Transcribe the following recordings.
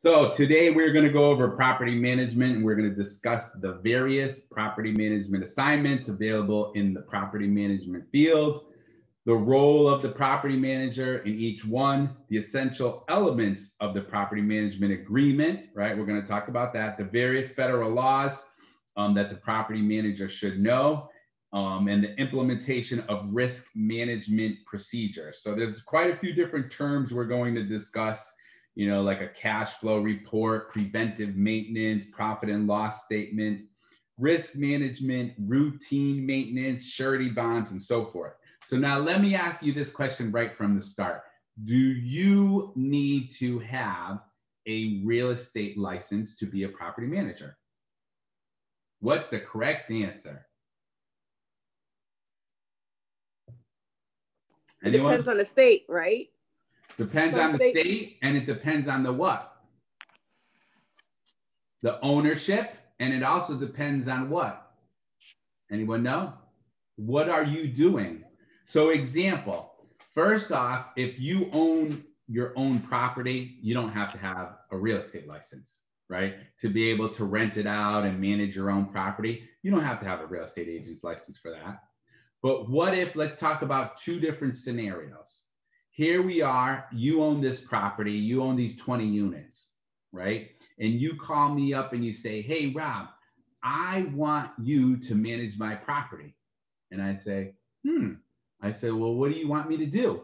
So today we're going to go over property management, and we're going to discuss the various property management assignments available in the property management field, the role of the property manager in each one, the essential elements of the property management agreement, right? We're going to talk about that, the various federal laws that the property manager should know, and the implementation of risk management procedures. So there's quite a few different terms we're going to discuss, you know, like a cash flow report, preventive maintenance, profit and loss statement, risk management, routine maintenance, surety bonds, and so forth. So now let me ask you this question right from the start. Do you need to have a real estate license to be a property manager? What's the correct answer? Anyone? It depends on the state, right? Depends on the state, and it depends on the what? The ownership, and it also depends on what? Anyone know? What are you doing? So example, first off, if you own your own property, you don't have to have a real estate license, right? To be able to rent it out and manage your own property, you don't have to have a real estate agent's license for that. But what if, let's talk about two different scenarios. Here we are, you own this property, you own these 20 units, right? And you call me up and you say, hey, Rob, I want you to manage my property. And I say, I said, well, what do you want me to do?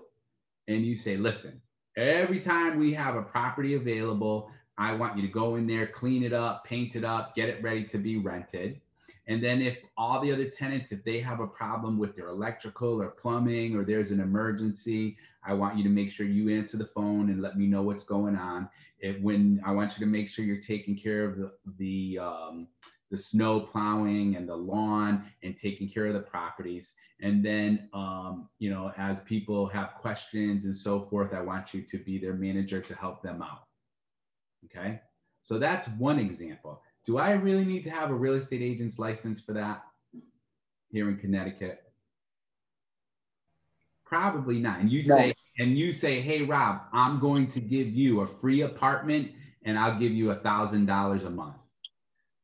And you say, listen, every time we have a property available, I want you to go in there, clean it up, paint it up, get it ready to be rented. And then if all the other tenants, if they have a problem with their electrical or plumbing, or there's an emergency, I want you to make sure you answer the phone and let me know what's going on. I want you to make sure you're taking care of the snow plowing and the lawn and taking care of the properties. And then, you know, as people have questions and so forth, I want you to be their manager to help them out. Okay. So that's one example. Do I really need to have a real estate agent's license for that here in Connecticut? Probably not. And you say, hey, Rob, I'm going to give you a free apartment and I'll give you $1,000 a month.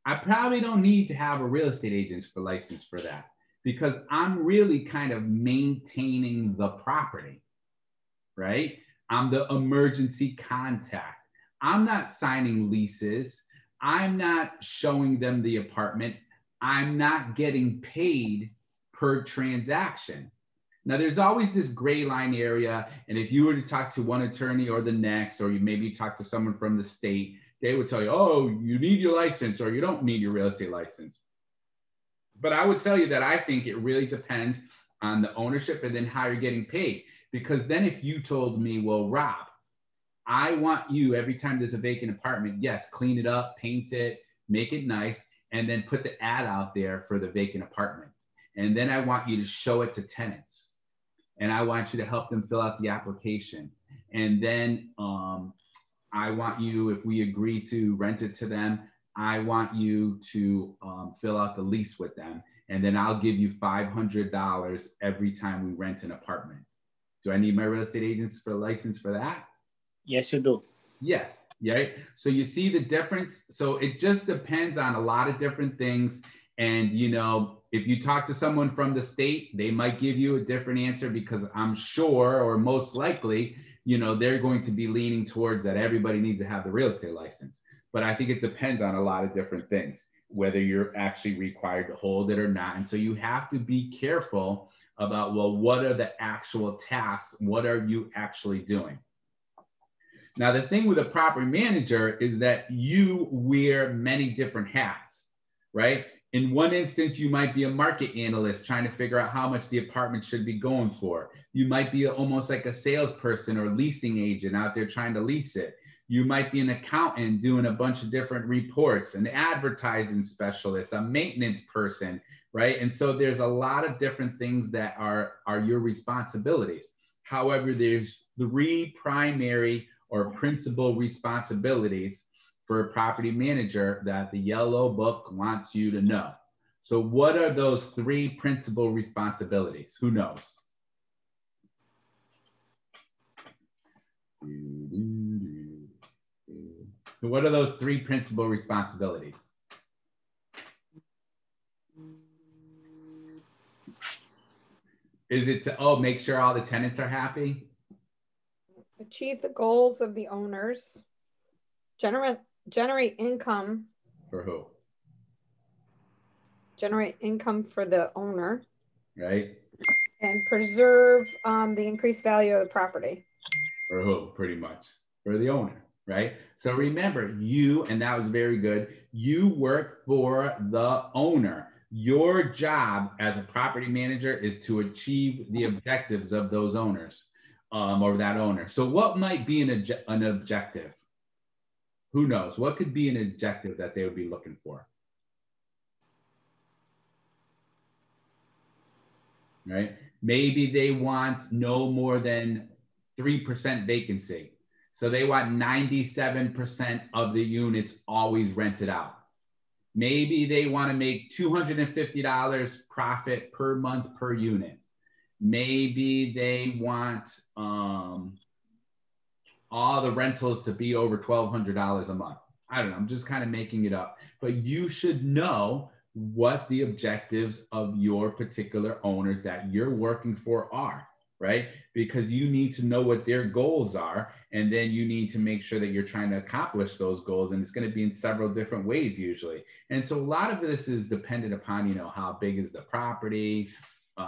I probably don't need to have a real estate agent's license for that, because I'm really kind of maintaining the property, right? I'm the emergency contact. I'm not signing leases. I'm not showing them the apartment. I'm not getting paid per transaction. Now, there's always this gray line area. And if you were to talk to one attorney or the next, or you maybe talk to someone from the state, they would tell you, oh, you need your license or you don't need your real estate license. But I would tell you that I think it really depends on the ownership and then how you're getting paid. Because then if you told me, well, Rob, I want you, every time there's a vacant apartment, yes, clean it up, paint it, make it nice, and then put the ad out there for the vacant apartment. And then I want you to show it to tenants. And I want you to help them fill out the application. And then I want you, if we agree to rent it to them, I want you to fill out the lease with them. And then I'll give you $500 every time we rent an apartment. Do I need my real estate agent's license for that? Yes, you do. Yes. Right. So you see the difference. So it just depends on a lot of different things. And, you know, if you talk to someone from the state, they might give you a different answer, because I'm sure, or most likely, you know, they're going to be leaning towards that everybody needs to have the real estate license. But I think it depends on a lot of different things, whether you're actually required to hold it or not. And so you have to be careful about, well, what are the actual tasks? What are you actually doing? Now, the thing with a property manager is that you wear many different hats, right? In one instance, you might be a market analyst trying to figure out how much the apartment should be going for. You might be almost like a salesperson or leasing agent out there trying to lease it. You might be an accountant doing a bunch of different reports, an advertising specialist, a maintenance person, right? And so there's a lot of different things that are your responsibilities. However, there's three primary or principal responsibilities for a property manager that the Yellow Book wants you to know. So what are those three principal responsibilities? Who knows? And what are those three principal responsibilities? Is it to, oh, make sure all the tenants are happy? Achieve the goals of the owners. Generate income. For who? Generate income for the owner. Right. And preserve the increased value of the property. For who, pretty much? For the owner, right? So remember, you, and that was very good, you work for the owner. Your job as a property manager is to achieve the objectives of those owners or that owner. So what might be an objective? Who knows? What could be an objective that they would be looking for? Right? Maybe they want no more than 3% vacancy. So they want 97% of the units always rented out. Maybe they want to make $250 profit per month per unit. Maybe they want all the rentals to be over $1,200 a month. I don't know. I'm just kind of making it up. But you should know what the objectives of your particular owners that you're working for are, right? Because you need to know what their goals are, and then you need to make sure that you're trying to accomplish those goals, and it's going to be in several different ways usually. And so a lot of this is dependent upon, you know, how big is the property,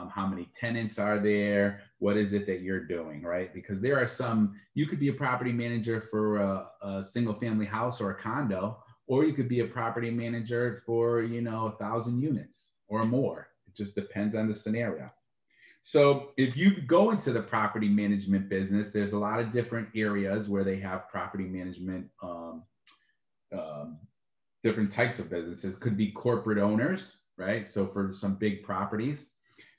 how many tenants are there, what is it that you're doing, right? Because there are some, you could be a property manager for a single family house or a condo, or you could be a property manager for, you know, 1,000 units or more. It just depends on the scenario. So if you go into the property management business, there's a lot of different areas where they have property management, different types of businesses. Could be corporate owners, right? So for some big properties,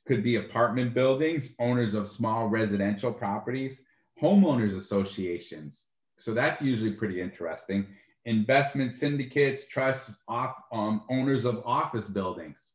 could be apartment buildings, owners of small residential properties, homeowners associations. So that's usually pretty interesting. Investment syndicates, trusts, owners of office buildings.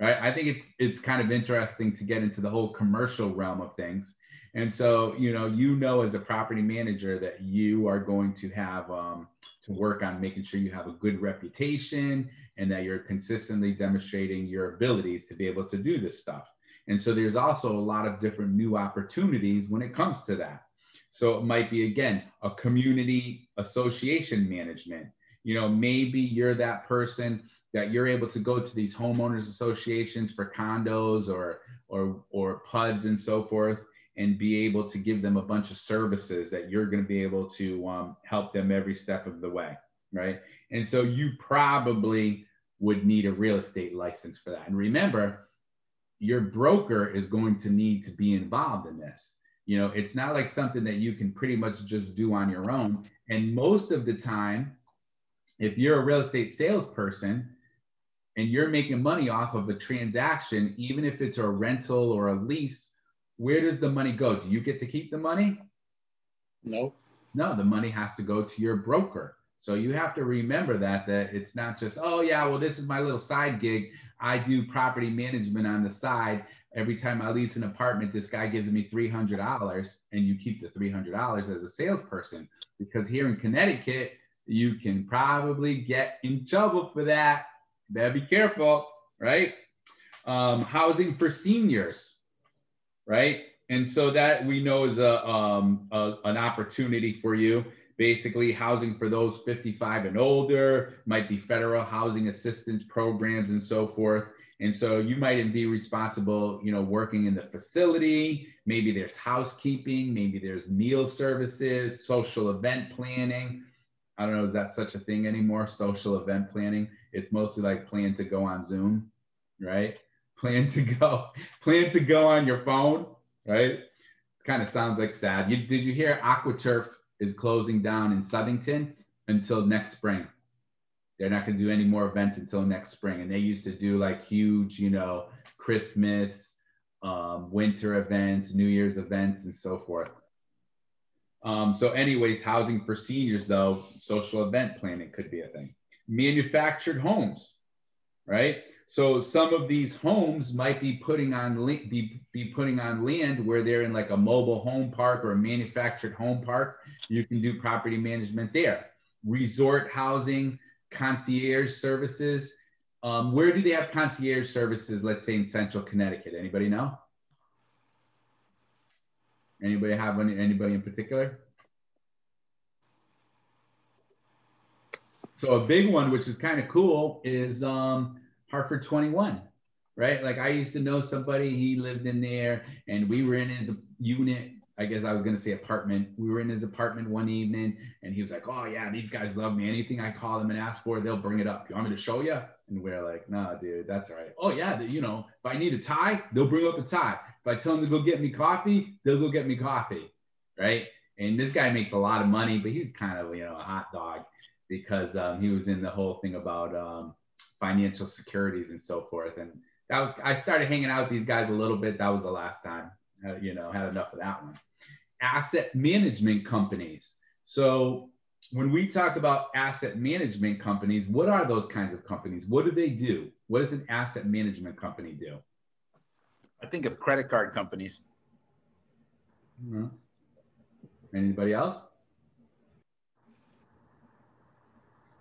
Right? I think it's kind of interesting to get into the whole commercial realm of things. And so, you know, as a property manager that you are going to have to work on making sure you have a good reputation and that you're consistently demonstrating your abilities to be able to do this stuff. And so there's also a lot of different new opportunities when it comes to that. So it might be, again, a community association management. You know, maybe you're that person that you're able to go to these homeowners associations for condos or PUDs and so forth, and be able to give them a bunch of services that you're going to be able to help them every step of the way, right? And so you probably would need a real estate license for that. And remember, your broker is going to need to be involved in this. You know, it's not like something that you can pretty much just do on your own. And most of the time, if you're a real estate salesperson, and you're making money off of a transaction, even if it's a rental or a lease, where does the money go? Do you get to keep the money? No. No, the money has to go to your broker. So you have to remember that it's not just, oh yeah, well, this is my little side gig. I do property management on the side. Every time I lease an apartment, this guy gives me $300, and you keep the $300 as a salesperson. Because here in Connecticut, you can probably get in trouble for that. Better be careful, right? Housing for seniors, right? And so that we know is an opportunity for you. Basically, housing for those 55 and older, might be federal housing assistance programs and so forth. And so you might be responsible, you know, working in the facility. Maybe there's housekeeping, maybe there's meal services, social event planning. I don't know, is that such a thing anymore? Social event planning. It's mostly like plan to go on Zoom, right? Plan to go on your phone, right? It kind of sounds like sad. Did you hear AquaTurf is closing down in Southington until next spring? They're not going to do any more events until next spring. And they used to do like huge, you know, Christmas, winter events, New Year's events, and so forth. So anyways, housing for seniors though, social event planning could be a thing. Manufactured homes, right? So some of these homes might be putting on land where they're in like a mobile home park or a manufactured home park. You can do property management there. resort housing, concierge services. Where do they have concierge services, let's say in central Connecticut? Anybody know? Anybody have any, anybody in particular? So a big one, which is kind of cool, is Hartford 21, right? Like I used to know somebody, he lived in there and we were in his unit, I guess I was gonna say apartment. We were in his apartment one evening and he was like, oh yeah, these guys love me. Anything I call them and ask for, they'll bring it up. You want me to show you? And we're like, no, dude, that's all right. Oh yeah, you know, if I need a tie, they'll bring up a tie. If I tell them to go get me coffee, they'll go get me coffee, right? And this guy makes a lot of money, but he's kind of, you know, a hot dog because he was in the whole thing about financial securities and so forth. And that was, I started hanging out with these guys a little bit. That was the last time. You know, had enough of that one. Asset management companies. So when we talk about asset management companies, what are those kinds of companies? What do they do? What does an asset management company do? I think of credit card companies. Mm-hmm. Anybody else?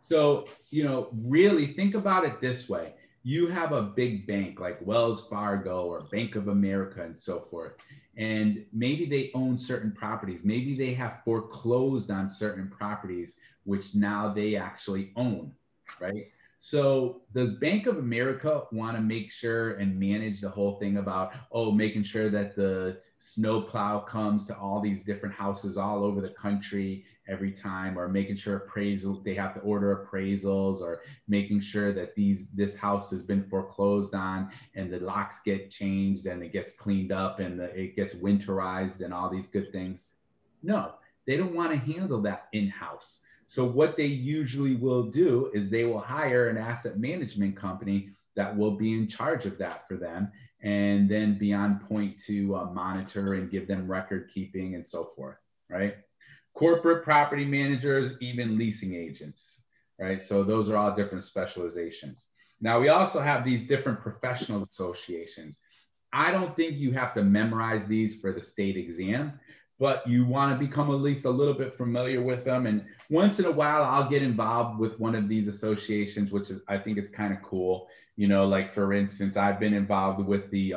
So, you know, really think about it this way. You have a big bank like Wells Fargo or Bank of America and so forth. And maybe they own certain properties. Maybe they have foreclosed on certain properties, which now they actually own, right? So does Bank of America want to make sure and manage the whole thing about, oh, making sure that the snowplow comes to all these different houses all over the country every time, or making sure appraisal, they have to order appraisals, or making sure that this house has been foreclosed on and the locks get changed and it gets cleaned up and it gets winterized and all these good things? No, they don't want to handle that in-house. So what they usually will do is they will hire an asset management company that will be in charge of that for them, and then be on point to monitor and give them record keeping and so forth, right? Corporate property managers, even leasing agents, right? So those are all different specializations. Now we also have these different professional associations. I don't think you have to memorize these for the state exam, but you want to become at least a little bit familiar with them. And once in a while, I'll get involved with one of these associations, which is, I think is kind of cool. You know, like for instance, I've been involved with the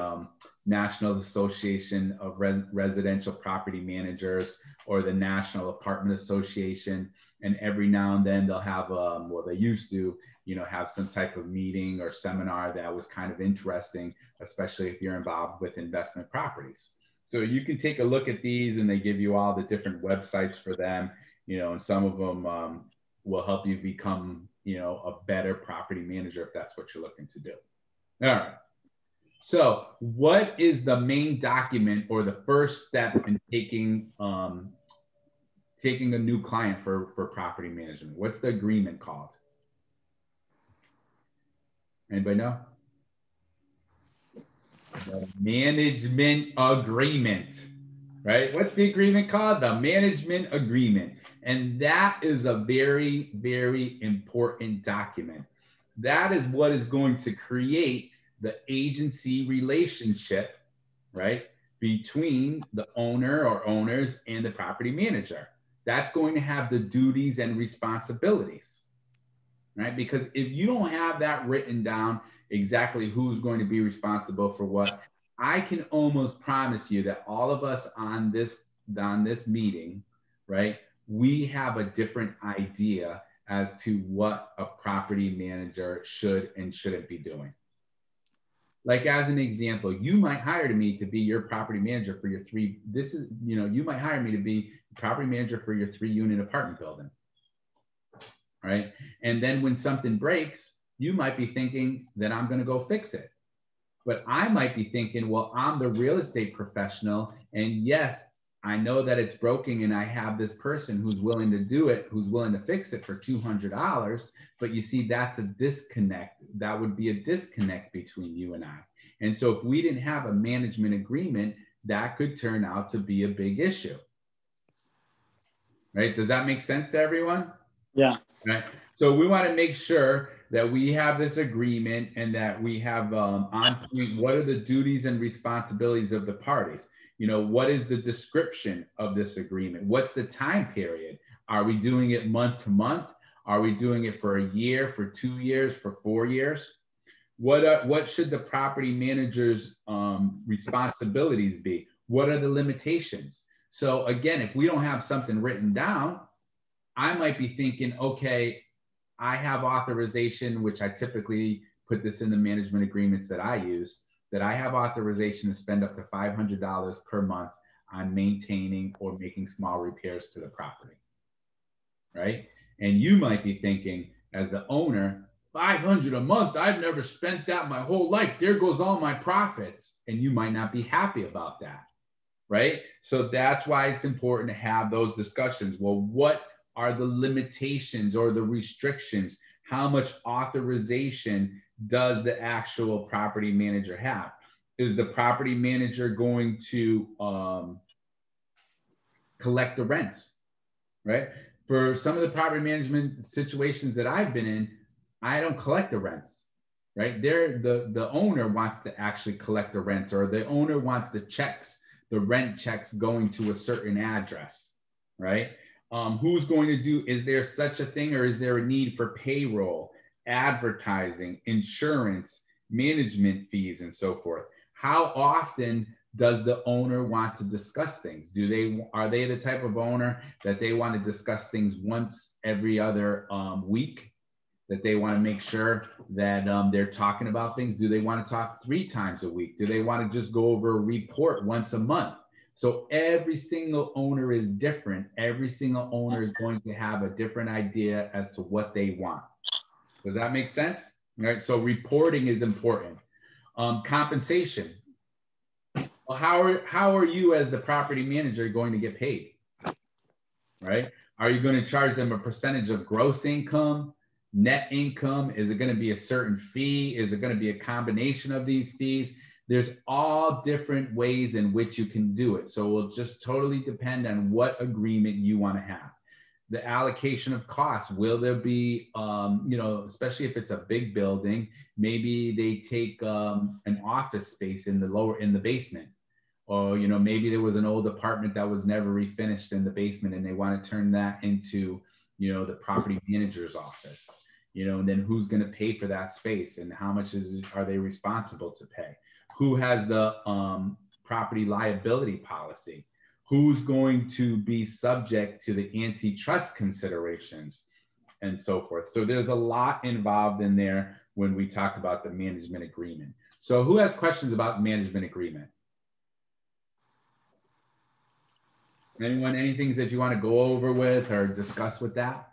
National Association of Residential Property Managers or the National Apartment Association. And every now and then they'll have, well, they used to, you know, have some type of meeting or seminar that was kind of interesting, especially if you're involved with investment properties. So you can take a look at these and they give you all the different websites for them, you know, and some of them will help you become, you know, a better property manager if that's what you're looking to do. All right. So what is the main document or the first step in taking, taking a new client for property management? What's the agreement called? Anybody know? The management agreement, right? What's the agreement called? The management agreement. And that is a very, very important document. That is what is going to create the agency relationship, right? Between the owner or owners and the property manager. That's going to have the duties and responsibilities, right? Because if you don't have that written down, exactly who's going to be responsible for what, I can almost promise you that all of us on this meeting, right, we have a different idea as to what a property manager should and shouldn't be doing. Like as an example, you might hire me to be your property manager for your you might hire me to be property manager for your 3-unit apartment building, right? And then when something breaks, you might be thinking that I'm going to go fix it. But I might be thinking, well, I'm the real estate professional. And yes, I know that it's broken and I have this person who's willing to do it, who's willing to fix it for $200. But you see, that's a disconnect. That would be a disconnect between you and I. And so if we didn't have a management agreement, that could turn out to be a big issue. Right? Does that make sense to everyone? Yeah. Right. So we want to make sure that we have this agreement and that we have on point, what are the duties and responsibilities of the parties? You know, what is the description of this agreement? What's the time period? Are we doing it month to month? Are we doing it for a year, for 2 years, for 4 years? What should the property manager's responsibilities be? What are the limitations? So again, if we don't have something written down, I might be thinking, okay, I have authorization, which I typically put this in the management agreements that I use, that I have authorization to spend up to $500 per month on maintaining or making small repairs to the property, right? And you might be thinking as the owner, 500 a month, I've never spent that my whole life. There goes all my profits. And you might not be happy about that, right? So that's why it's important to have those discussions. Well, what are the limitations or the restrictions? How much authorization does the actual property manager have? Is the property manager going to collect the rents, right? For some of the property management situations that I've been in, I don't collect the rents, right? The owner wants to actually collect the rents, or the owner wants the checks, the rent checks going to a certain address, right? Who's going to do, is there such a thing, or is there a need for payroll, advertising, insurance, management fees, and so forth? How often does the owner want to discuss things? Are they the type of owner that they want to discuss things once every other week? That they want to make sure that they're talking about things? Do they want to talk 3 times a week? Do they want to just go over a report once a month? So every single owner is different. Every single owner is going to have a different idea as to what they want. Does that make sense? All right, so reporting is important. Compensation. Well, how are you as the property manager going to get paid, right? Are you going to charge them a percentage of gross income, net income? Is it going to be a certain fee? Is it going to be a combination of these fees? There's all different ways in which you can do it. So it will just totally depend on what agreement you want to have. The allocation of costs, will there be, you know, especially if it's a big building, maybe they take an office space in the basement, or, you know, maybe there was an old apartment that was never refinished in the basement and they want to turn that into, you know, the property manager's office, you know, and then who's going to pay for that space and how much are they responsible to pay? Who has the property liability policy? Who's going to be subject to the antitrust considerations and so forth? So there's a lot involved in there when we talk about the management agreement. So who has questions about management agreement? Anyone, any things that you want to go over with or discuss with that?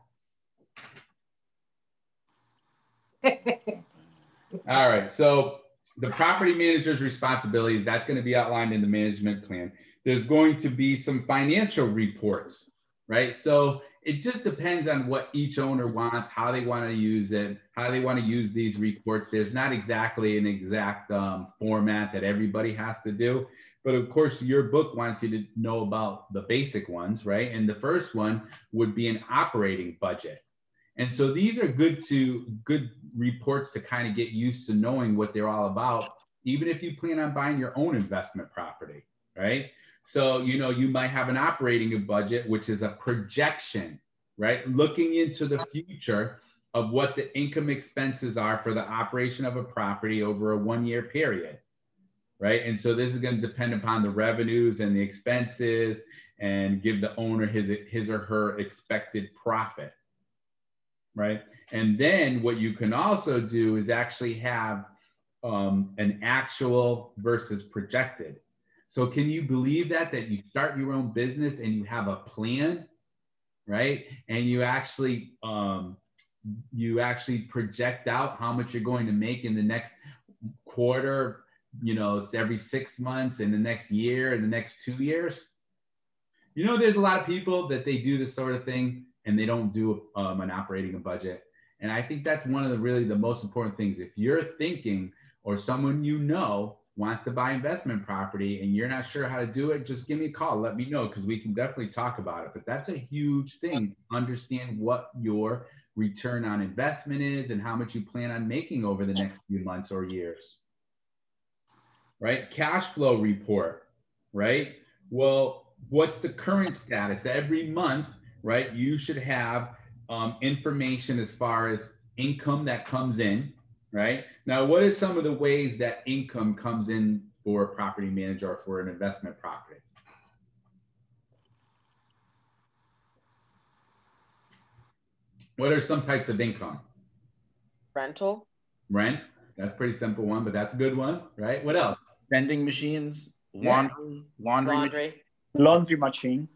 All right, so the property manager's responsibilities, that's going to be outlined in the management plan. There's going to be some financial reports, right? So it just depends on what each owner wants, how they want to use it, how they want to use these reports. There's not exactly an exact format that everybody has to do. But of course, your book wants you to know about the basic ones, right? And the first one would be an operating budget. And so these are good reports to kind of get used to knowing what they're all about, even if you plan on buying your own investment property, right? So, you know, you might have an operating budget, which is a projection, right? Looking into the future of what the income expenses are for the operation of a property over a 1-year period, right? And so this is going to depend upon the revenues and the expenses and give the owner his or her expected profit. Right. And then what you can also do is actually have an actual versus projected. So can you believe that you start your own business and you have a plan, right? And you actually project out how much you're going to make in the next quarter, you know, every 6 months, in the next year, in the next 2 years. You know, there's a lot of people that they do this sort of thing and they don't do an operating budget. And I think that's one of the most important things. If you're thinking, or someone you know wants to buy investment property and you're not sure how to do it, just give me a call, let me know, because we can definitely talk about it. But that's a huge thing, understand what your return on investment is and how much you plan on making over the next few months or years, right? Cash flow report, right? Well, what's the current status every month? Right, you should have information as far as income that comes in, right? Now, what are some of the ways that income comes in for a property manager or for an investment property? What are some types of income? Rental. Rent. That's a pretty simple one, but that's a good one, right? What else? Vending machines, laundry, laundry machine.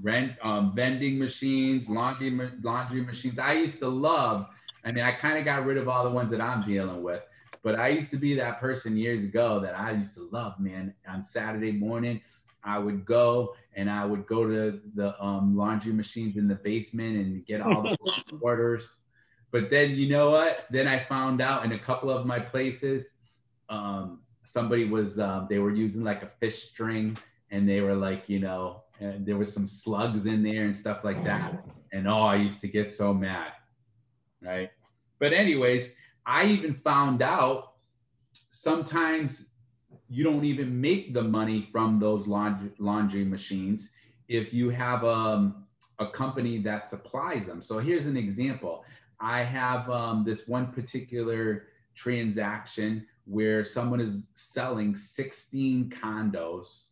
Rent, vending machines, laundry machines. I used to love, I mean, I kind of got rid of all the ones that I'm dealing with, but I used to be that person years ago that I used to love, man. On Saturday morning, I would go and I would go to the laundry machines in the basement and get all the orders. But then, you know what? Then I found out in a couple of my places, somebody was, they were using like a fish string and they were like, you know, and there was some slugs in there and stuff like that. And oh, I used to get so mad, right? But anyways, I even found out sometimes you don't even make the money from those laundry machines if you have a company that supplies them. So here's an example. I have this one particular transaction where someone is selling 16 condos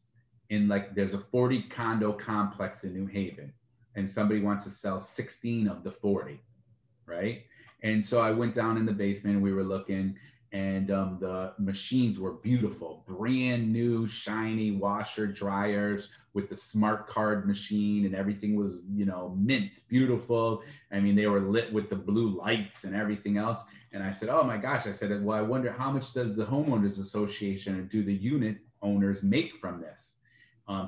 in, like, there's a 40 condo complex in New Haven and somebody wants to sell 16 of the 40, right? And so I went down in the basement and we were looking, and the machines were beautiful, brand new, shiny washer dryers with the smart card machine, and everything was, you know, mint, beautiful. I mean, they were lit with the blue lights and everything else. And I said, oh my gosh, I said, well, I wonder how much does the homeowners association or do the unit owners make from this?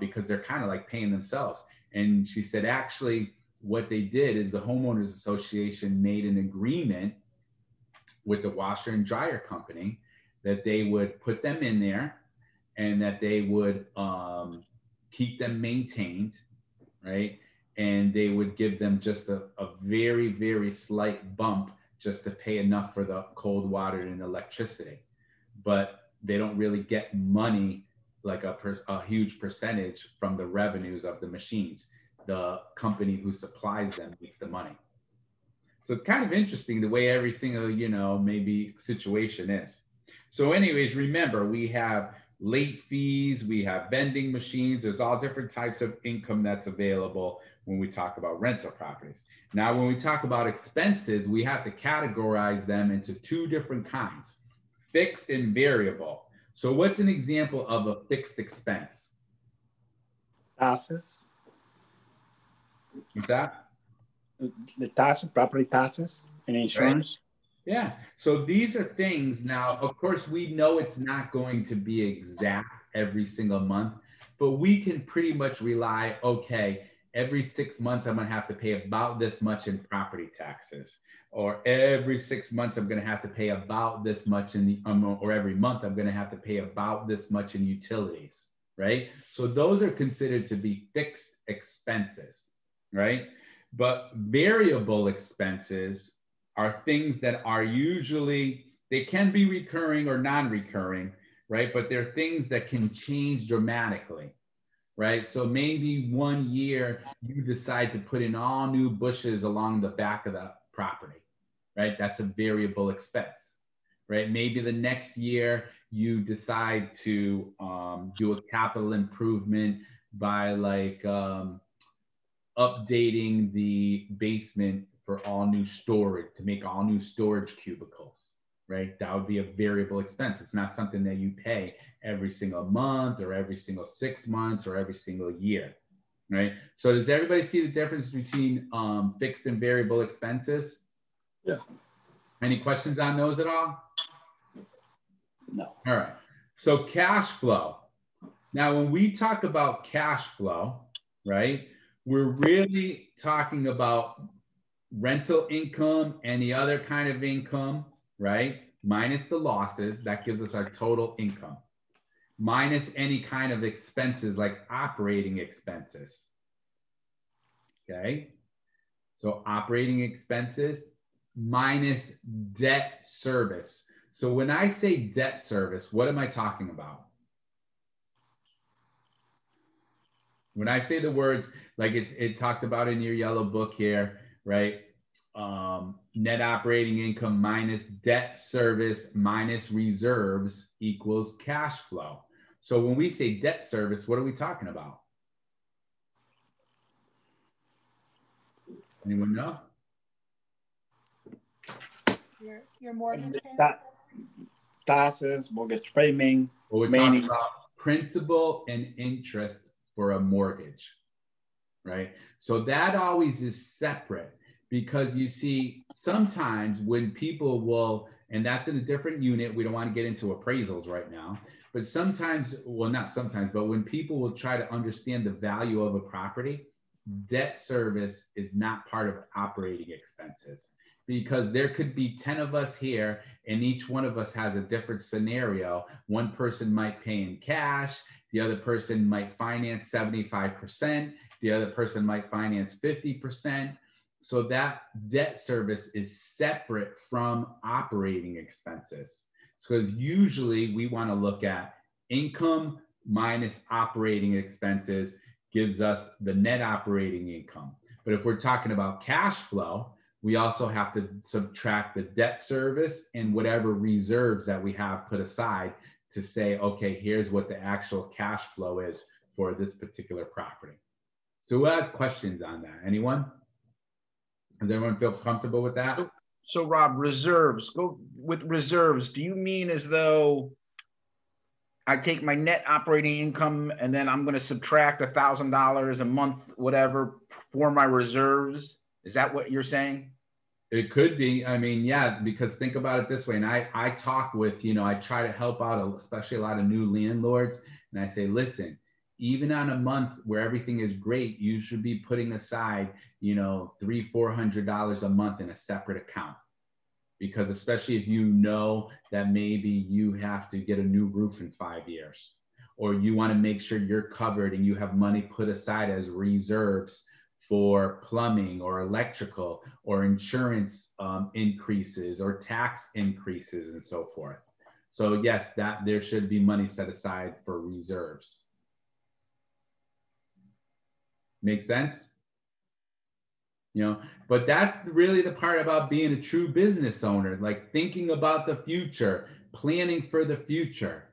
Because they're kind of like paying themselves. And she said, actually, what they did is the homeowners association made an agreement with the washer and dryer company that they would put them in there and that they would keep them maintained, right? And they would give them just a very, very slight bump just to pay enough for the cold water and electricity. But they don't really get money, like a huge percentage from the revenues of the machines. The company who supplies them makes the money. So it's kind of interesting the way every single, you know, maybe situation is. So anyways, remember, we have late fees, we have vending machines, there's all different types of income that's available when we talk about rental properties. Now, when we talk about expenses, we have to categorize them into two different kinds, fixed and variable. So what's an example of a fixed expense? Taxes. What's that? The taxes, property taxes and insurance. Right. Yeah. So these are things. Now, of course, we know it's not going to be exact every single month, but we can pretty much rely, okay, every 6 months, I'm going to have to pay about this much in property taxes, or every 6 months, I'm going to have to pay about this much in the, or every month, I'm going to have to pay about this much in utilities, right? So those are considered to be fixed expenses, right? But variable expenses are things that are usually, they can be recurring or non-recurring, right? But they're things that can change dramatically, right? So maybe one year you decide to put in all new bushes along the back of the property, right? That's a variable expense, right? Maybe the next year you decide to do a capital improvement by, like, updating the basement for all new storage, to make all new storage cubicles, right? That would be a variable expense. It's not something that you pay every single month or every single 6 months or every single year, right? So does everybody see the difference between fixed and variable expenses? Yeah. Any questions on those at all? No. All right. So cash flow. Now, when we talk about cash flow, right, we're really talking about rental income, any other kind of income, right? Minus the losses, that gives us our total income. Minus any kind of expenses like operating expenses, okay? So operating expenses minus debt service. So when I say debt service, what am I talking about? When I say the words, like it talked about in your yellow book here, right? net operating income minus debt service minus reserves equals cash flow. So when we say debt service, what are we talking about? Anyone know? Your mortgage payment? Taxes, mortgage payment. Well, we're talking about principal and interest for a mortgage, right? So that always is separate, because you see sometimes when people will, and that's in a different unit, we don't want to get into appraisals right now, but sometimes, well, not sometimes, but when people will try to understand the value of a property, debt service is not part of operating expenses, because there could be 10 of us here and each one of us has a different scenario. One person might pay in cash, the other person might finance 75%, the other person might finance 50%. So that debt service is separate from operating expenses. So because usually we want to look at income minus operating expenses gives us the net operating income. But if we're talking about cash flow, we also have to subtract the debt service and whatever reserves that we have put aside to say, okay, here's what the actual cash flow is for this particular property. So who has questions on that? Anyone? Does everyone feel comfortable with that? So Rob, reserves, go with reserves. Do you mean as though I take my net operating income and then I'm going to subtract $1,000 a month, whatever, for my reserves? Is that what you're saying? It could be. I mean, yeah, because think about it this way. And I talk with, you know, I try to help out, especially a lot of new landlords. And I say, listen, even on a month where everything is great, you should be putting aside, you know, $300-400 a month in a separate account. Because especially if you know that maybe you have to get a new roof in 5 years, or you want to make sure you're covered and you have money put aside as reserves for plumbing or electrical or insurance increases or tax increases and so forth. So yes, that there should be money set aside for reserves. Make sense? You know, but that's really the part about being a true business owner, like thinking about the future, planning for the future,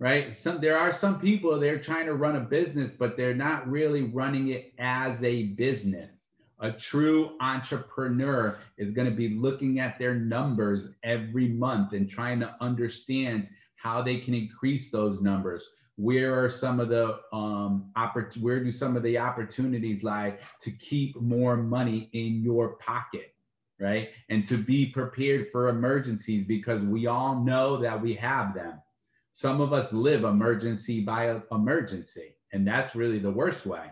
right? There are some people, they're trying to run a business, but they're not really running it as a business. A true entrepreneur is going to be looking at their numbers every month and trying to understand how they can increase those numbers. Where are some of the where do some of the opportunities lie to keep more money in your pocket, right? And to be prepared for emergencies, because we all know that we have them. Some of us live emergency by emergency, and that's really the worst way,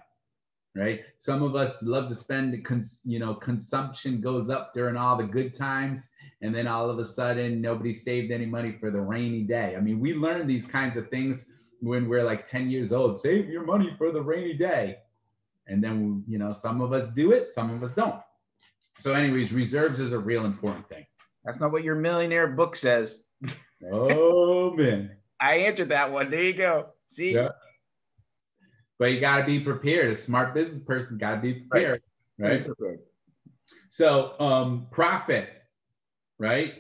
right? Some of us love to spend, you know, consumption goes up during all the good times, and then all of a sudden nobody saved any money for the rainy day. I mean, we learn these kinds of things when we're like 10 years old, save your money for the rainy day. And then, you know, some of us do it, some of us don't. So anyways, reserves is a real important thing. That's not what your millionaire book says. Oh man. I answered that one, there you go, see? Yeah. But you gotta be prepared, a smart business person gotta be prepared, right? So profit, right?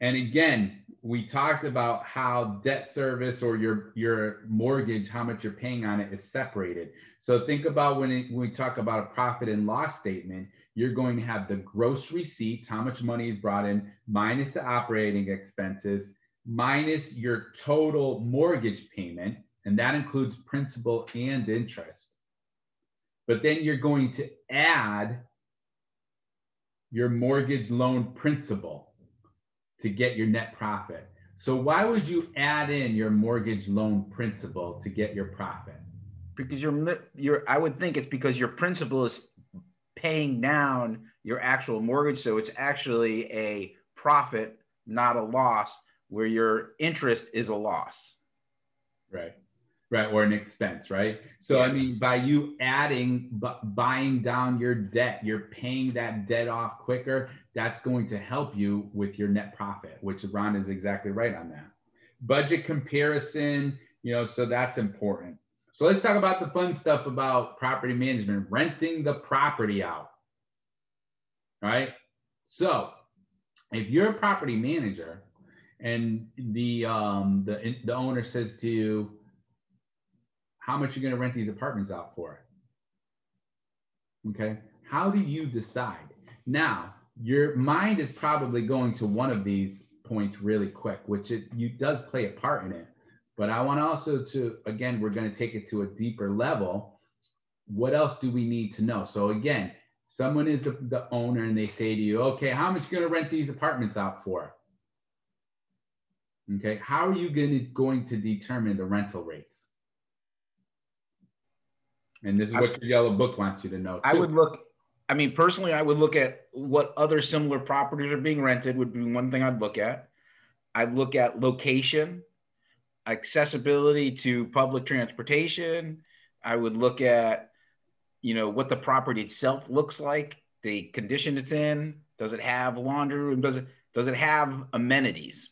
And again, we talked about how debt service or your mortgage, how much you're paying on it, is separated. So think about when we talk about a profit and loss statement, you're going to have the gross receipts, how much money is brought in, minus the operating expenses, minus your total mortgage payment, and that includes principal and interest. But then you're going to add your mortgage loan principal to get your net profit. So why would you add in your mortgage loan principal to get your profit? Because I would think it's because your principal is paying down your actual mortgage. So it's actually a profit, not a loss, where your interest is a loss. Right, right, or an expense, right? So yeah. I mean, by you adding, buying down your debt, you're paying that debt off quicker. That's going to help you with your net profit, which Ron is exactly right on that. Budget comparison, you know, so that's important. So let's talk about the fun stuff about property management, renting the property out, all right? So if you're a property manager and the owner says to you, how much you're going to rent these apartments out for? Okay, how do you decide? Now, your mind is probably going to one of these points really quick, which it does play a part in it. But I want also to, again, we're going to take it to a deeper level. What else do we need to know? So again, someone is the owner and they say to you, okay, how much are you going to rent these apartments out for? Okay, how are you going to determine the rental rates? And this is what your yellow book wants you to know too. Personally, I would look at what other similar properties are being rented would be one thing I'd look at. I'd look at location, accessibility to public transportation. I would look at, what the property itself looks like, the condition it's in. Does it have a laundry room? Does it have amenities?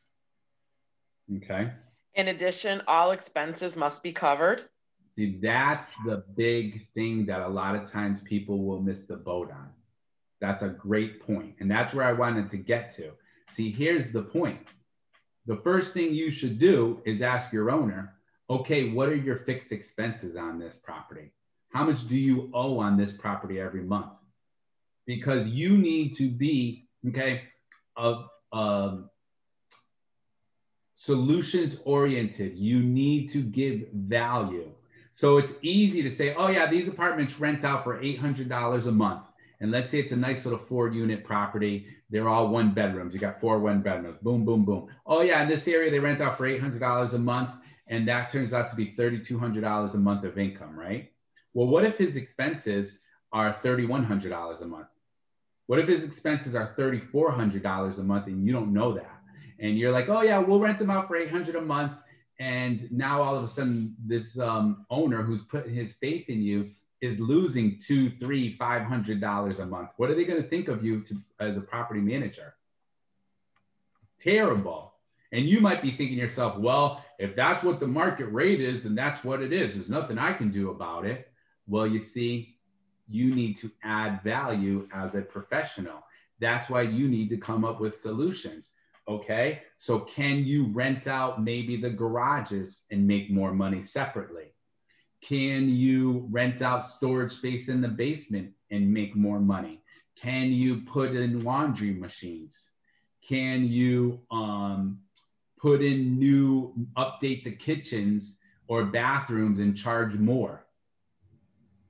Okay. In addition, all expenses must be covered. See, that's the big thing that a lot of times people will miss the boat on. That's a great point. And that's where I wanted to get to. See, here's the point. The first thing you should do is ask your owner, okay, what are your fixed expenses on this property? How much do you owe on this property every month? Because you need to be, solutions oriented. You need to give value. So it's easy to say, oh yeah, these apartments rent out for $800 a month. And let's say it's a nice little 4-unit property. They're all 1 bedrooms. You got 4 1-bedrooms, boom, boom, boom. Oh yeah, in this area, they rent out for $800 a month. And that turns out to be $3,200 a month of income, right? Well, what if his expenses are $3,100 a month? What if his expenses are $3,400 a month and you don't know that? And you're like, oh yeah, we'll rent them out for $800 a month. And now all of a sudden this owner who's putting his faith in you is losing $200, $300, $500 a month. What are they going to think of you as a property manager? Terrible. And you might be thinking to yourself, well, if that's what the market rate is, then that's what it is. There's nothing I can do about it. Well, you see, you need to add value as a professional. That's why you need to come up with solutions. Okay, so can you rent out maybe the garages and make more money separately? Can you rent out storage space in the basement and make more money? Can you put in laundry machines? Can you put in update the kitchens or bathrooms and charge more,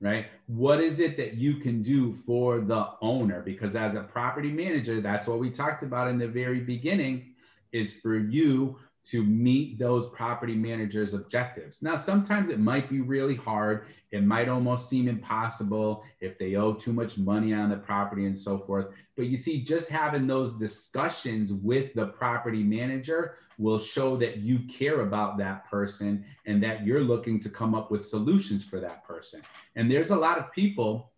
right? What is it that you can do for the owner? Because as a property manager, that's what we talked about in the very beginning, is for you to meet those property managers' objectives. Now, sometimes it might be really hard. It might almost seem impossible if they owe too much money on the property and so forth. But you see, just having those discussions with the property manager will show that you care about that person and that you're looking to come up with solutions for that person. And there's a lot of people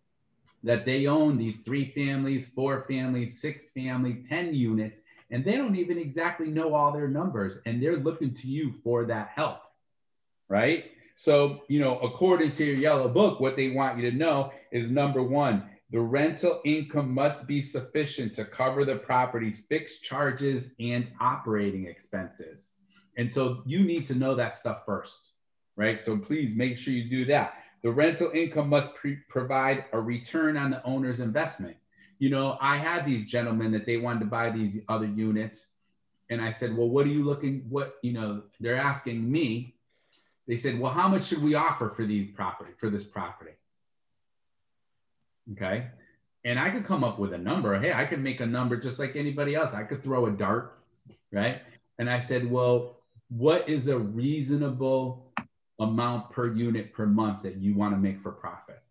that they own these 3 families, 4 families, 6 families, 10 units, and they don't even exactly know all their numbers, and they're looking to you for that help, right? So, according to your yellow book, what they want you to know is number 1, the rental income must be sufficient to cover the property's fixed charges and operating expenses. And so you need to know that stuff first, right? So please make sure you do that. The rental income must provide a return on the owner's investment. I had these gentlemen that they wanted to buy these other units. And I said, well, they're asking me. They said, well, how much should we offer for this property? Okay. And I could come up with a number. Hey, I could make a number just like anybody else. I could throw a dart, right? And I said, well, what is a reasonable amount per unit per month that you want to make for profit?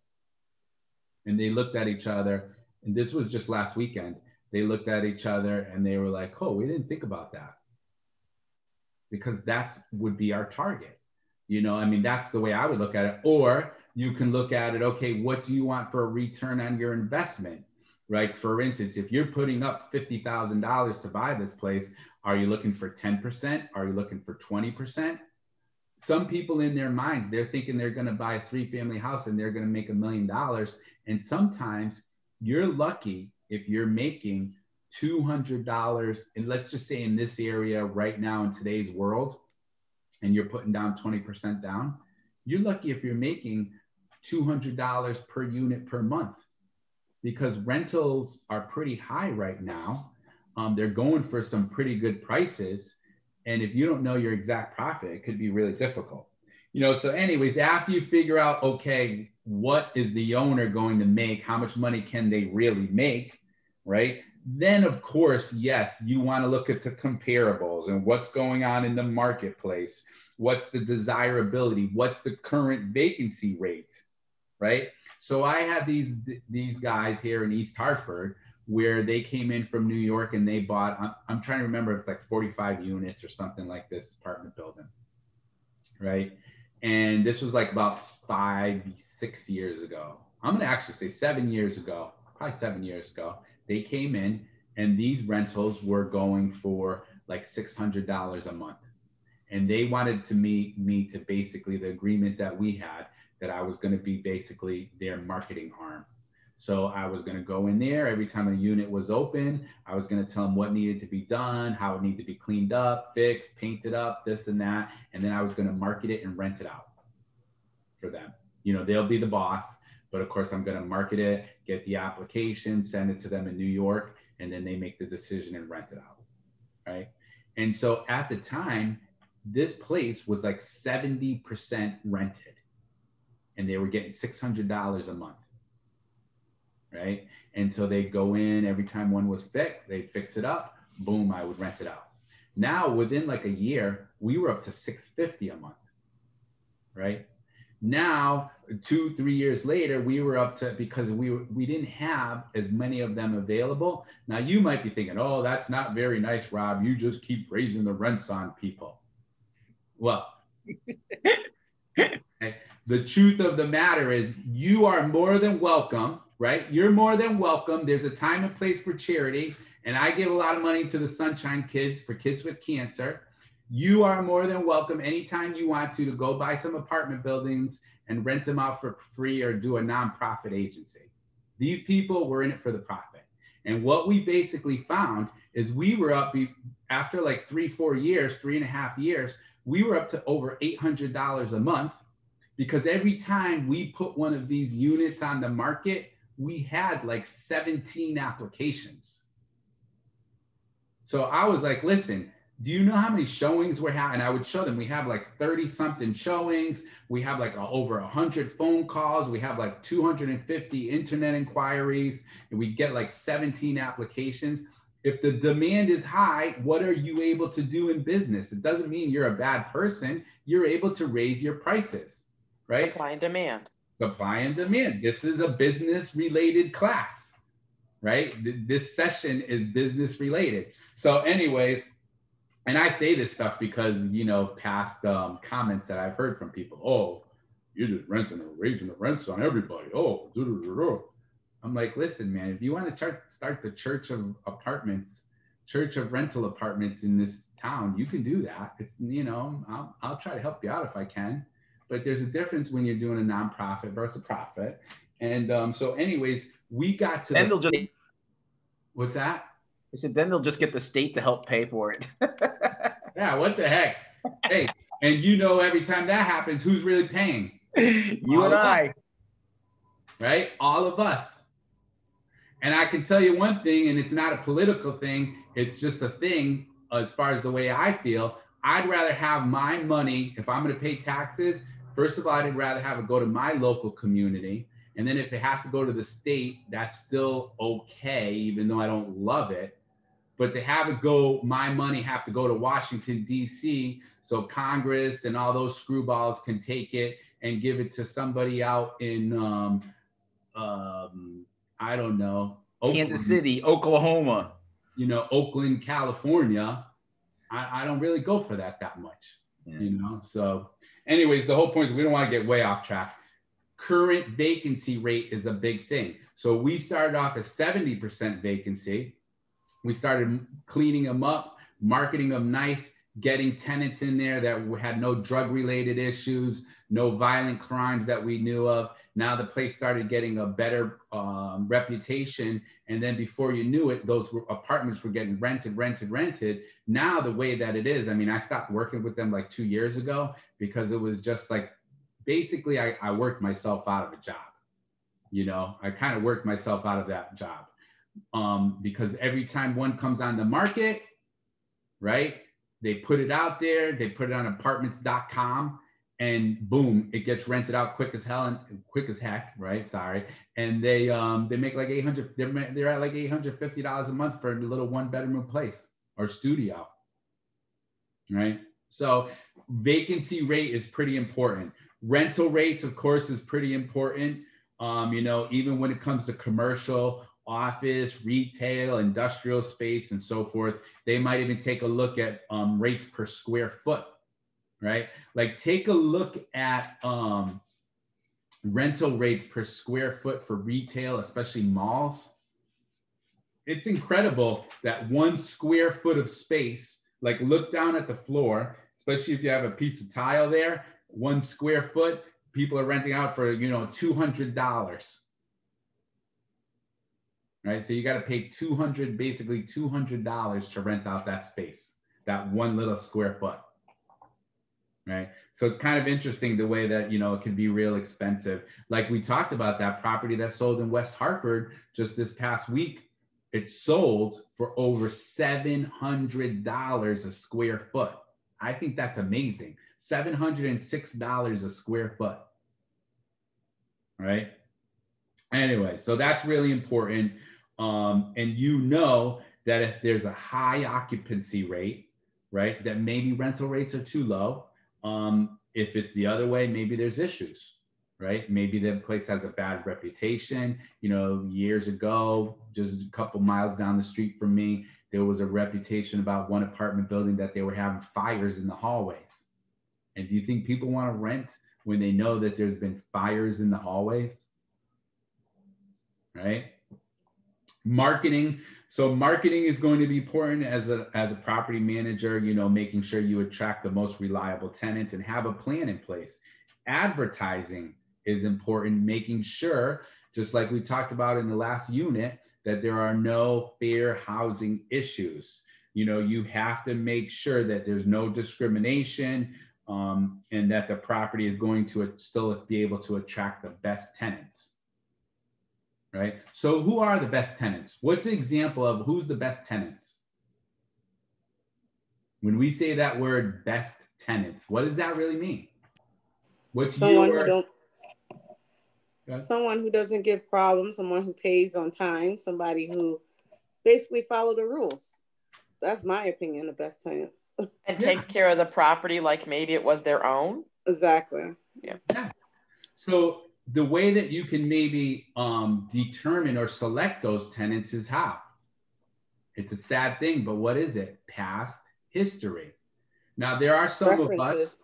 And they looked at each other. And this was just last weekend. They looked at each other and they were like, oh, we didn't think about that. Because that would be our target. That's the way I would look at it. Or you can look at it, okay, what do you want for a return on your investment, right? For instance, if you're putting up $50,000 to buy this place, are you looking for 10%? Are you looking for 20%? Some people in their minds, they're thinking they're going to buy a 3-family house and they're going to make $1 million. And sometimes you're lucky if you're making $200, and let's just say in this area right now in today's world, and you're putting down 20% down, you're lucky if you're making $200 per unit per month, because rentals are pretty high right now. They're going for some pretty good prices. And if you don't know your exact profit, it could be really difficult. You know, so anyways, after you figure out, okay, what is the owner going to make? How much money can they really make, right? Then of course, yes, you want to look at the comparables and what's going on in the marketplace. What's the desirability? What's the current vacancy rate, right? So I have these guys here in East Hartford where they came in from New York and they bought, I'm trying to remember, it's like 45 units or something like this apartment building, right? And this was like about 5-6 years ago. I'm gonna actually say 7 years ago, probably 7 years ago, they came in and these rentals were going for like $600 a month. And they wanted to meet me to basically the agreement that we had that I was gonna be basically their marketing arm. So I was gonna go in there every time a unit was open, I was gonna tell them what needed to be done, how it needed to be cleaned up, fixed, painted up, this and that. And then I was gonna market it and rent it out for them. You know, they'll be the boss, but of course I'm gonna market it, get the application, send it to them in New York, and then they make the decision and rent it out, right? And so at the time, this place was like 70% rented and they were getting $600 a month, right? And so they'd go in every time one was fixed, they'd fix it up, boom, I would rent it out. Now within like a year, we were up to $650 a month, right? Now, 2-3 years later, we were up to, because we didn't have as many of them available. Now you might be thinking, oh, that's not very nice, Rob. You just keep raising the rents on people. Well, okay. The truth of the matter is you are more than welcome, right? You're more than welcome. There's a time and place for charity. And I give a lot of money to the Sunshine Kids for kids with cancer. You are more than welcome anytime you want to go buy some apartment buildings and rent them out for free or do a nonprofit agency. These people were in it for the profit. And what we basically found is we were up after like 3-4 years, 3.5 years, we were up to over $800 a month because every time we put one of these units on the market, we had like 17 applications. So I was like, listen, do you know how many showings we're having? And I would show them, we have like 30 something showings. We have like over 100 phone calls. We have like 250 internet inquiries and we get like 17 applications. If the demand is high, what are you able to do in business? It doesn't mean you're a bad person. You're able to raise your prices, right? Supply and demand. Supply and demand. This is a business related class, right? This session is business related. So anyways, and I say this stuff because, you know, past comments that I've heard from people, oh, you're just renting and raising the rents on everybody. Oh, I'm like, listen, man, if you want to start the church of rental apartments in this town, you can do that. It's, you know, I'll try to help you out if I can, but there's a difference when you're doing a nonprofit versus a profit. And so anyways, we got to, and they'll just, what's that? I said, then they'll just get the state to help pay for it. Yeah. What the heck? Hey, and you know, every time that happens, who's really paying? You and I, right? All of us. And I can tell you one thing, and it's not a political thing. It's just a thing as far as the way I feel. I'd rather have my money, if I'm going to pay taxes, first of all, I'd rather have it go to my local community. And then if it has to go to the state, that's still okay, even though I don't love it. But to have it go, my money have to go to Washington, D.C., so Congress and all those screwballs can take it and give it to somebody out in, I don't know, Oakland, Kansas City, Oklahoma, you know, Oakland, California. I don't really go for that much, yeah. You know? So anyways, the whole point is we don't want to get way off track. Current vacancy rate is a big thing. So we started off at 70% vacancy. We started cleaning them up, marketing them nice, getting tenants in there that had no drug-related issues, no violent crimes that we knew of. Now the place started getting a better reputation. And then before you knew it, those apartments were getting rented. Now the way that it is, I mean, I stopped working with them like 2 years ago because it was just like, basically I worked myself out of a job. You know, I kind of worked myself out of that job because every time one comes on the market, right? They put it out there, they put it on apartments.com, and boom, it gets rented out quick as hell and quick as heck, right? Sorry. And they make like they're at like $850 a month for a little one bedroom place or studio, right? So vacancy rate is pretty important. Rental rates, of course, is pretty important. You know, even when it comes to commercial, office, retail, industrial space, and so forth. They might even take a look at rates per square foot, right? Like take a look at rental rates per square foot for retail, especially malls. It's incredible that 1 square foot of space, like look down at the floor, especially if you have a piece of tile there, 1 square foot, people are renting out for, you know, $200. Right? So you got to pay $200 to rent out that space, that one little square foot, right? So it's kind of interesting the way that, you know, it can be real expensive. Like we talked about that property that sold in West Hartford just this past week, it sold for over $700 a square foot. I think that's amazing. $706 a square foot, right? Anyway, so that's really important. And you know that if there's a high occupancy rate, right, that maybe rental rates are too low. If it's the other way, maybe there's issues, right? Maybe the place has a bad reputation. You know, years ago, just a couple miles down the street from me, there was a reputation about one apartment building that they were having fires in the hallways. And do you think people want to rent when they know that there's been fires in the hallways? Right? Marketing. So marketing is going to be important as a property manager, you know, making sure you attract the most reliable tenants and have a plan in place. Advertising is important, making sure, just like we talked about in the last unit, that there are no fair housing issues. You know, you have to make sure that there's no discrimination and that the property is going to still be able to attract the best tenants. Right? So who are the best tenants? What's an example of who's the best tenants? When we say that word best tenants, what does that really mean? What's someone who don't, someone who doesn't give problems, someone who pays on time, somebody who basically follow the rules. That's my opinion, the best tenants. And takes care of the property like maybe it was their own. Exactly. Yeah. So the way that you can maybe determine or select those tenants is how? It's a sad thing, but what is it? Past history. Now, there are some of us,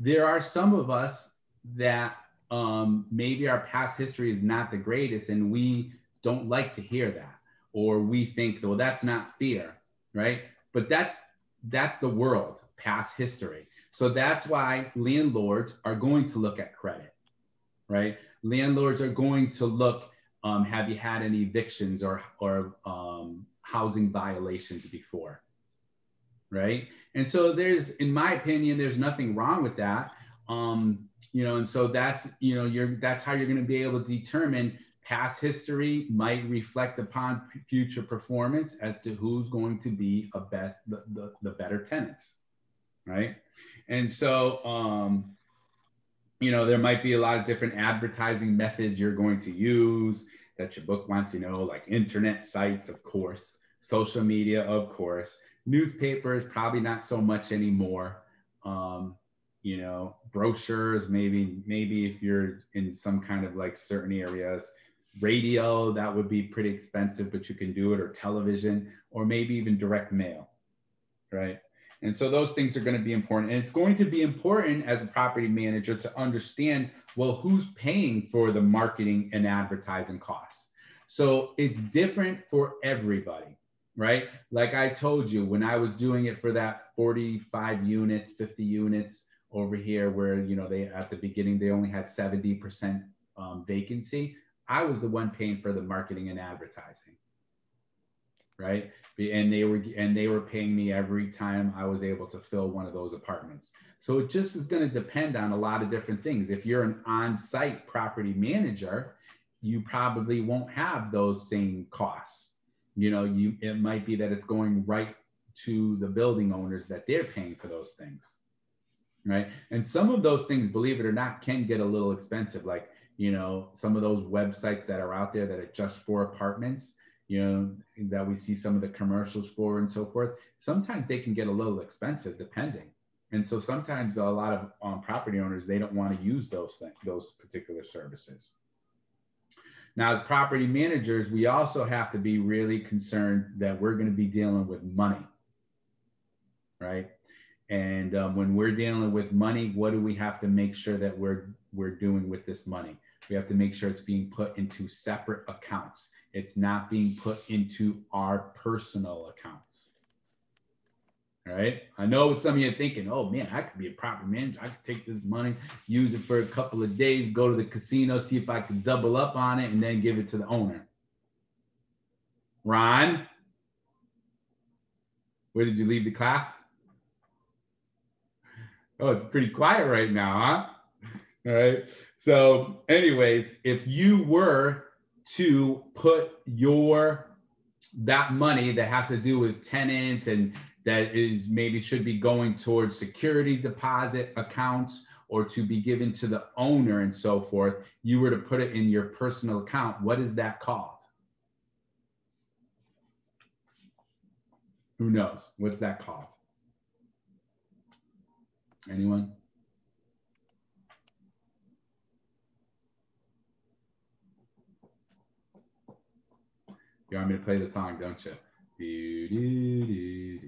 there are some of us that maybe our past history is not the greatest and we don't like to hear that, or we think, well, that's not fair, right? But that's the world, past history. So that's why landlords are going to look at credit. Right? Landlords are going to look, have you had any evictions or housing violations before, right? And so there's, in my opinion, there's nothing wrong with that. You know, and so that's, you know, that's how you're going to be able to determine past history might reflect upon future performance as to who's going to be a best, the better tenants, right? And so, you know, there might be a lot of different advertising methods you're going to use that your book wants, you know, like internet sites, of course, social media, of course, newspapers, probably not so much anymore. You know, brochures, maybe if you're in some kind of like certain areas, radio, that would be pretty expensive, but you can do it, or television, or maybe even direct mail, right? And so those things are going to be important. And it's going to be important as a property manager to understand, well, who's paying for the marketing and advertising costs. So it's different for everybody, right? Like I told you, when I was doing it for that 45 units, 50 units over here, where, you know, they, at the beginning, they only had 70% vacancy. I was the one paying for the marketing and advertising, right? And they were paying me every time I was able to fill one of those apartments. So it just is going to depend on a lot of different things. If you're an on-site property manager, you probably won't have those same costs. You know, it might be that it's going right to the building owners that they're paying for those things, right? And some of those things, believe it or not, can get a little expensive. Like, you know, some of those websites that are out there that are just for apartments, you know, that we see some of the commercials for and so forth, sometimes they can get a little expensive depending. And so sometimes a lot of property owners, they don't want to use those things, those particular services. Now, as property managers, we also have to be really concerned that we're going to be dealing with money, right? And when we're dealing with money, what do we have to make sure that we're doing with this money? We have to make sure it's being put into separate accounts. It's not being put into our personal accounts, all right? I know some of you are thinking, oh man, I could be a property manager. I could take this money, use it for a couple of days, go to the casino, see if I can double up on it, and then give it to the owner. Ron, where did you leave the class? Oh, it's pretty quiet right now, huh? All right, so anyways, if you were to put that money that has to do with tenants and that is maybe should be going towards security deposit accounts or to be given to the owner and so forth, you were to put it in your personal account, what is that called? Who knows? What's that called? Anyone? You want me to play the song, don't you? Do, do, do,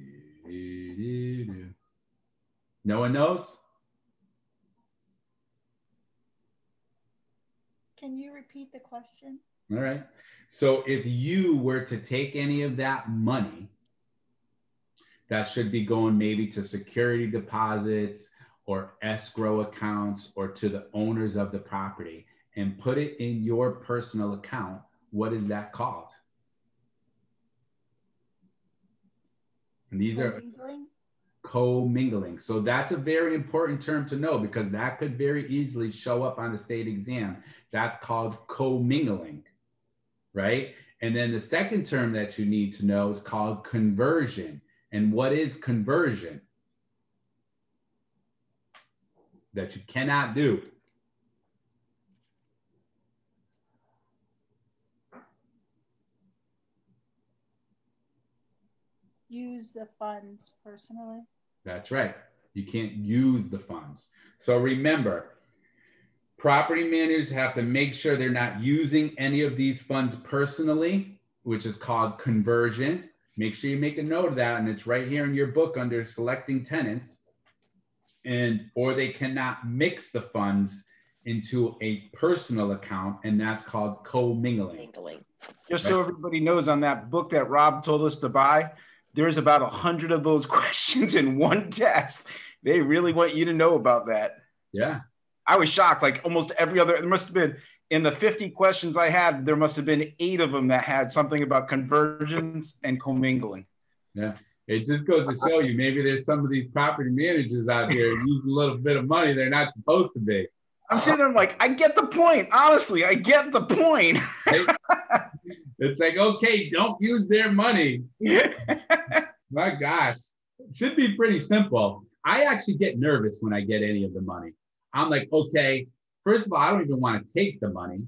do, do, do. No one knows? Can you repeat the question? All right. So if you were to take any of that money that should be going maybe to security deposits or escrow accounts or to the owners of the property and put it in your personal account, what is that called? And these are co-mingling. So that's a very important term to know because that could very easily show up on the state exam. That's called co-mingling, right? And then the second term that you need to know is called conversion. And what is conversion? That you cannot do. Use the funds personally. That's right. You can't use the funds. So remember, property managers have to make sure they're not using any of these funds personally, which is called conversion. Make sure you make a note of that, and it's right here in your book under selecting tenants. And or they cannot mix the funds into a personal account, and that's called co-mingling. Just right? So everybody knows, on that book that Rob told us to buy, there's about 100 of those questions in one test. They really want you to know about that. Yeah. I was shocked, like almost every other, there must have been, in the 50 questions I had, there must have been 8 of them that had something about conversions and commingling. Yeah, it just goes to show you, maybe there's some of these property managers out here using a little bit of money they're not supposed to be. I'm sitting there like, I get the point. Honestly, I get the point. It's like, okay, don't use their money. My gosh, it should be pretty simple. I actually get nervous when I get any of the money. I'm like, okay, first of all, I don't even want to take the money,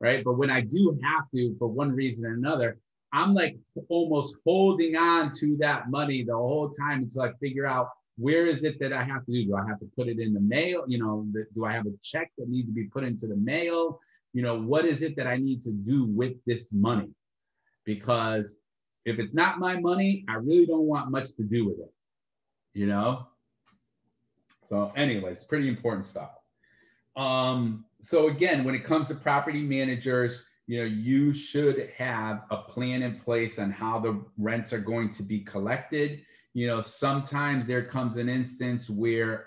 right? But when I do have to, for one reason or another, I'm like almost holding on to that money the whole time until I figure out, where is it that I have to do? Do I have to put it in the mail? You know, do I have a check that needs to be put into the mail? You know, what is it that I need to do with this money? Because if it's not my money, I really don't want much to do with it, you know? So anyways, pretty important stuff. So again, when it comes to property managers, you know, you should have a plan in place on how the rents are going to be collected. You know, sometimes there comes an instance where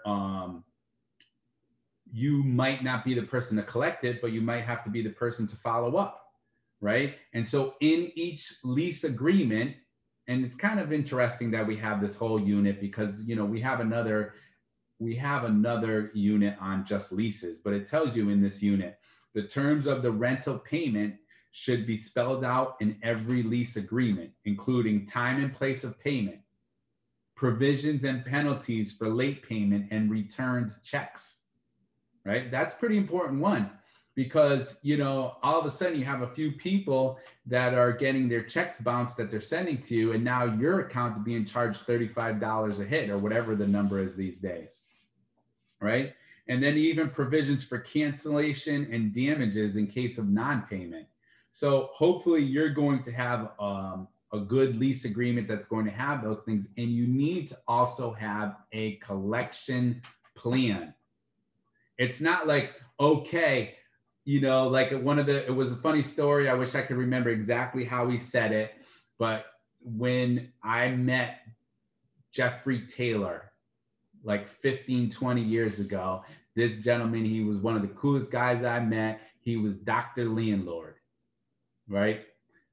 you might not be the person to collect it, but you might have to be the person to follow up, right? And so in each lease agreement, and it's kind of interesting that we have this whole unit because, you know, we have another unit on just leases, but it tells you in this unit, the terms of the rental payment should be spelled out in every lease agreement, including time and place of payment, provisions and penalties for late payment and returned checks, right? That's a pretty important one because, you know, all of a sudden you have a few people that are getting their checks bounced that they're sending to you, and now your account's being charged $35 a hit or whatever the number is these days, right? And then even provisions for cancellation and damages in case of non-payment. So hopefully you're going to have a good lease agreement that's going to have those things. And you need to also have a collection plan. It's not like, okay, you know, like it was a funny story. I wish I could remember exactly how he said it. But when I met Jeffrey Taylor, like 15, 20 years ago, this gentleman, he was one of the coolest guys I met. He was Dr. Leon Lord, right?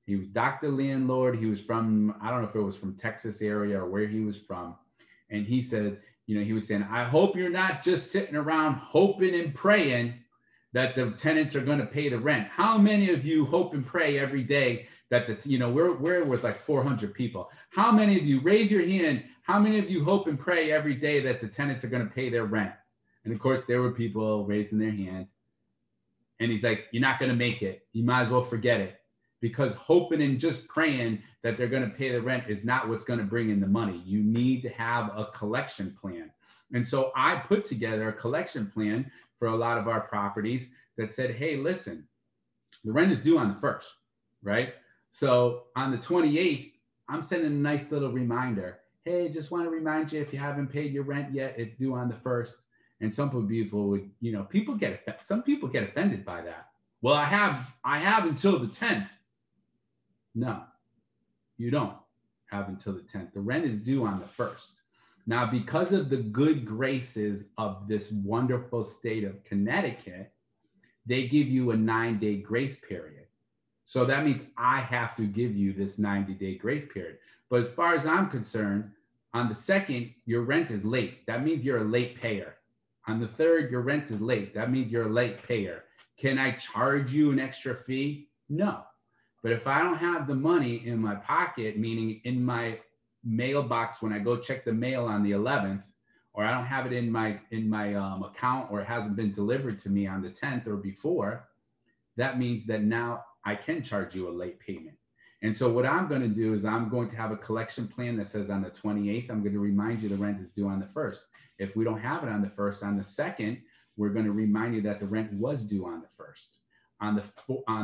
He was Dr. Leon Lord. He was from, I don't know if it was from Texas area or where he was from. And he said, you know, he was saying, I hope you're not just sitting around hoping and praying that the tenants are going to pay the rent. How many of you hope and pray every day that the, you know, we're with like 400 people. How many of you raise your hand? How many of you hope and pray every day that the tenants are going to pay their rent? And of course, there were people raising their hand. And he's like, you're not going to make it. You might as well forget it. Because hoping and just praying that they're going to pay the rent is not what's going to bring in the money. You need to have a collection plan. And so I put together a collection plan for a lot of our properties that said, hey, listen, the rent is due on the 1st, right? So on the 28th, I'm sending a nice little reminder. Hey, just want to remind you, if you haven't paid your rent yet, it's due on the 1st. And some people would, you know, some people get offended by that. Well, I have until the 10th. No, you don't have until the 10th. The rent is due on the 1st. Now, because of the good graces of this wonderful state of Connecticut, they give you a 9-day grace period. So that means I have to give you this 90-day grace period. But as far as I'm concerned, on the 2nd, your rent is late. That means you're a late payer. On the 3rd, your rent is late. That means you're a late payer. Can I charge you an extra fee? No. But if I don't have the money in my pocket, meaning in my mailbox when I go check the mail on the 11th, or I don't have it in my account, or it hasn't been delivered to me on the 10th or before, that means that now I can charge you a late payment. And so what I'm going to do is I'm going to have a collection plan that says on the 28th, I'm going to remind you the rent is due on the 1st. If we don't have it on the 1st, on the 2nd, we're going to remind you that the rent was due on the 1st. On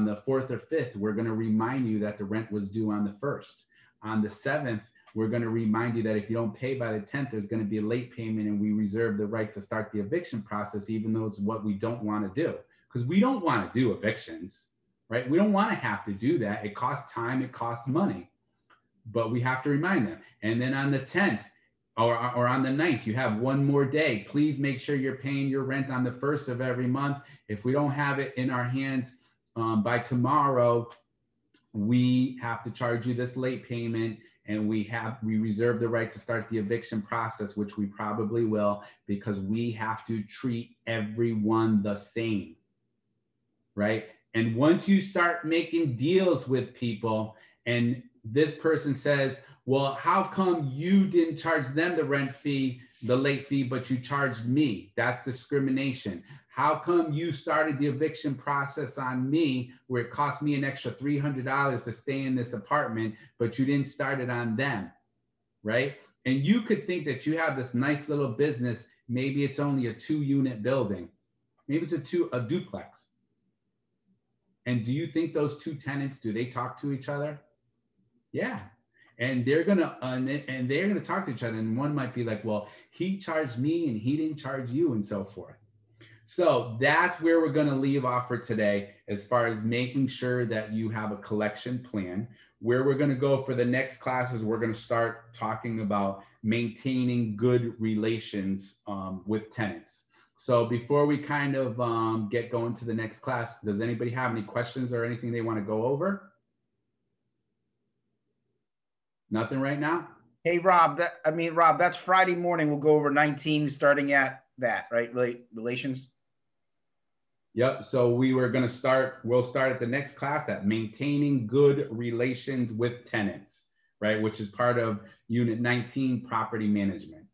the 4th or 5th, we're going to remind you that the rent was due on the 1st. On the 7th, we're going to remind you that if you don't pay by the 10th, there's going to be a late payment, and we reserve the right to start the eviction process, even though it's what we don't want to do, because we don't want to do evictions. Right? We don't want to have to do that. It costs time, it costs money, but we have to remind them. And then on the 10th or on the 9th, you have one more day. Please make sure you're paying your rent on the 1st of every month. If we don't have it in our hands by tomorrow, we have to charge you this late payment, and we reserve the right to start the eviction process, which we probably will, because we have to treat everyone the same, right? And once you start making deals with people and this person says, well, how come you didn't charge them the rent fee, the late fee, but you charged me? That's discrimination. How come you started the eviction process on me where it cost me an extra $300 to stay in this apartment, but you didn't start it on them, right? And you could think that you have this nice little business. Maybe it's only a 2-unit building. Maybe it's a duplex. And do you think those 2 tenants, do they talk to each other? Yeah. And they're going to talk to each other. And one might be like, well, he charged me and he didn't charge you, and so forth. So that's where we're going to leave off for today, as far as making sure that you have a collection plan. Where we're going to go for the next class is we're going to start talking about maintaining good relations with tenants. So before we kind of get going to the next class, does anybody have any questions or anything they want to go over? Nothing right now? Hey, Rob, Rob, that's Friday morning. We'll go over 19 starting at that, right? Relations. Yep. So we'll start at the next class at maintaining good relations with tenants, right? Which is part of Unit 19, property management.